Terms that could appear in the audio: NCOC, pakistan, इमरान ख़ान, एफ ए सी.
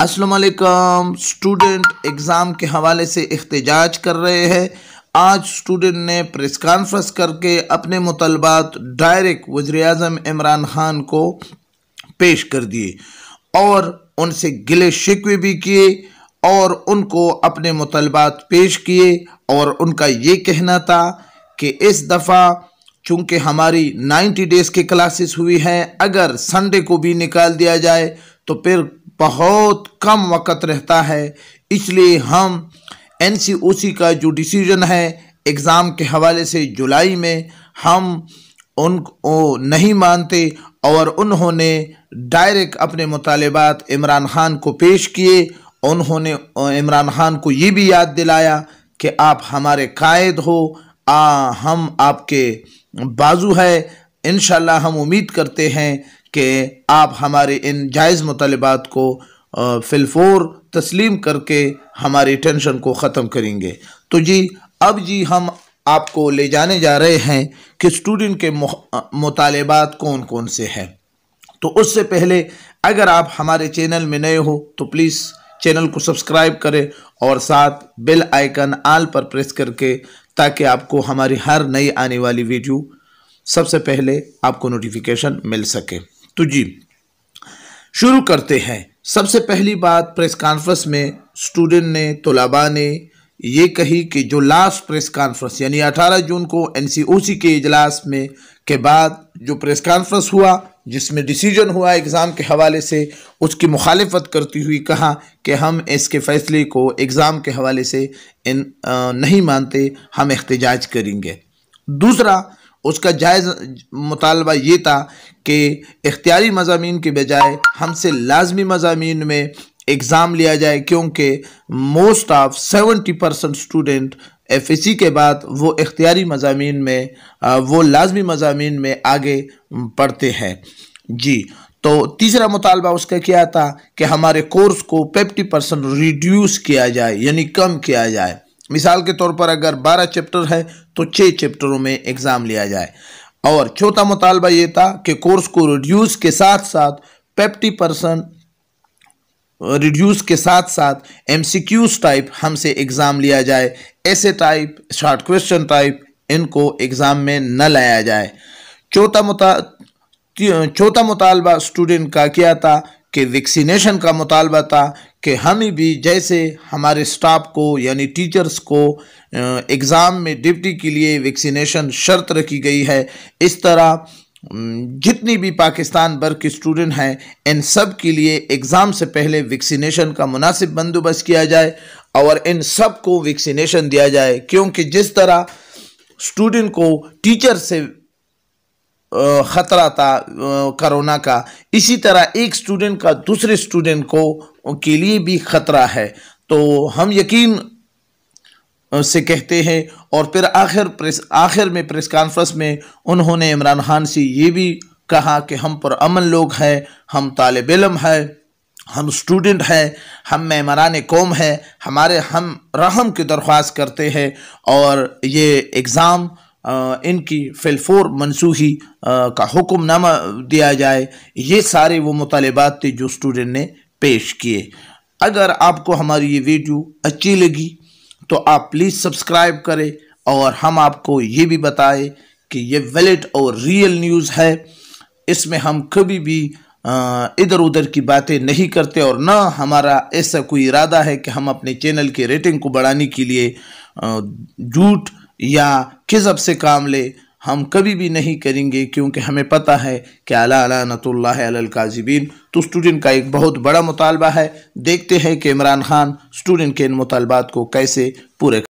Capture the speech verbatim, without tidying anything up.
अस्सलाम वालेकुम। Student exam के हवाले से एहतजाज कर रहे हैं। आज स्टूडेंट ने प्रेस कॉन्फ्रेंस करके अपने मुतालबात डायरेक्ट वज़ीर आज़म इमरान ख़ान को पेश कर दिए और उनसे गिले शिकवे भी किए और उनको अपने मुतालबात पेश किए। और उनका ये कहना था कि इस दफ़ा चूँकि हमारी नाइन्टी डेज़ की क्लासेस हुई हैं, अगर संडे को भी निकाल दिया जाए तो फिर बहुत कम वक्त रहता है, इसलिए हम एन सी ओ सी का जो डिसीजन है एग्ज़ाम के हवाले से जुलाई में, हम उनको नहीं मानते। और उन्होंने डायरेक्ट अपने मुतालबात इमरान ख़ान को पेश किए। उन्होंने इमरान ख़ान को ये भी याद दिलाया कि आप हमारे कायद हो, आ, हम आपके बाजू है, इंशाल्लाह हम उम्मीद करते हैं कि आप हमारे इन जायज़ मुतालबात को फिलफोर तस्लीम करके हमारी टेंशन को ख़त्म करेंगे। तो जी अब जी हम आपको ले जाने जा रहे हैं कि स्टूडेंट के मुतालबात कौन कौन से हैं। तो उससे पहले अगर आप हमारे चैनल में नए हो तो प्लीज़ चैनल को सब्सक्राइब करें और साथ बेल आइकन आल पर प्रेस करके, ताकि आपको हमारी हर नई आने वाली वीडियो सबसे पहले आपको नोटिफिकेशन मिल सके। तो जी शुरू करते हैं। सबसे पहली बात, प्रेस कॉन्फ्रेंस में स्टूडेंट ने, तलबा ने ये कही कि जो लास्ट प्रेस कॉन्फ्रेंस यानी अठारह जून को एन सी ओ सी के इजलास में के बाद जो प्रेस कॉन्फ्रेंस हुआ जिसमें डिसीजन हुआ एग्ज़ाम के हवाले से, उसकी मुखालिफत करती हुई कहा कि हम इसके फ़ैसले को एग्ज़ाम के हवाले से इन आ, नहीं मानते, हम एहतजाज करेंगे। दूसरा उसका जायज़ मुतालबा ये था कि इख्तियारी मज़ामीन के बजाय हमसे लाजमी मज़ामीन में एग्ज़ाम लिया जाए, क्योंकि most of seventy percent student एफ ए सी के बाद वो इख्तियारी मज़ामीन में वो लाजमी मज़ामीन में आगे पढ़ते हैं जी। तो तीसरा मुतालबा उसका क्या था कि हमारे कोर्स को फिफ्टी परसेंट रिड्यूस किया जाए यानी कम किया जाए। मिसाल के तौर पर अगर बारह चैप्टर है तो छः चैप्टरों में एग्ज़ाम लिया जाए। और चौथा मुतालबा ये था कि कोर्स को रिड्यूस के साथ साथ फिफ्टी परसेंट रिड्यूस के साथ साथ एम सी क्यूज़ टाइप हमसे एग्ज़ाम लिया जाए, ऐसे टाइप शॉर्ट क्वेश्चन टाइप इनको एग्ज़ाम में न लाया जाए। चौथा मुता चौथा मुतालबा स्टूडेंट का क्या था कि वैक्सीनेशन का मुतालबा था कि हमें भी जैसे हमारे स्टाफ को यानी टीचर्स को एग्ज़ाम में ड्यूटी के लिए वैक्सीनेशन शर्त रखी गई है, इस तरह जितनी भी पाकिस्तान भर के स्टूडेंट हैं इन सब के लिए एग्ज़ाम से पहले वैक्सीनेशन का मुनासिब बंदोबस्त किया जाए और इन सब को वैक्सीनेशन दिया जाए। क्योंकि जिस तरह स्टूडेंट को टीचर से ख़तरा था कोरोना का, इसी तरह एक स्टूडेंट का दूसरे स्टूडेंट को के लिए भी ख़तरा है। तो हम यकीन से कहते हैं। और फिर आखिर प्रेस आखिर में प्रेस कॉन्फ्रेंस में उन्होंने इमरान ख़ान से ये भी कहा कि हम पर अमन लोग हैं, हम तालिब इल्म हैं, हम स्टूडेंट हैं, हम मेहमान कौम हैं, हमारे हम रहम की दरख्वास्त करते हैं और ये एग्ज़ाम इनकी फिलफोर मनसूही का हुक्मनामा दिया जाए। ये सारे वो मुतालबात थे जो स्टूडेंट ने पेश किए। अगर आपको हमारी ये वीडियो अच्छी लगी तो आप प्लीज़ सब्सक्राइब करें और हम आपको ये भी बताएं कि ये वैलिड और रियल न्यूज़ है, इसमें हम कभी भी इधर उधर की बातें नहीं करते और ना हमारा ऐसा कोई इरादा है कि हम अपने चैनल की रेटिंग को बढ़ाने के लिए झूठ या किज़ब से काम ले, हम कभी भी नहीं करेंगे, क्योंकि हमें पता है कि अला लानतुल्लाह अलल काज़िबीन। तो स्टूडेंट का एक बहुत बड़ा मुतालबा है, देखते हैं कि इमरान ख़ान स्टूडेंट के इन मुतालबात को कैसे पूरे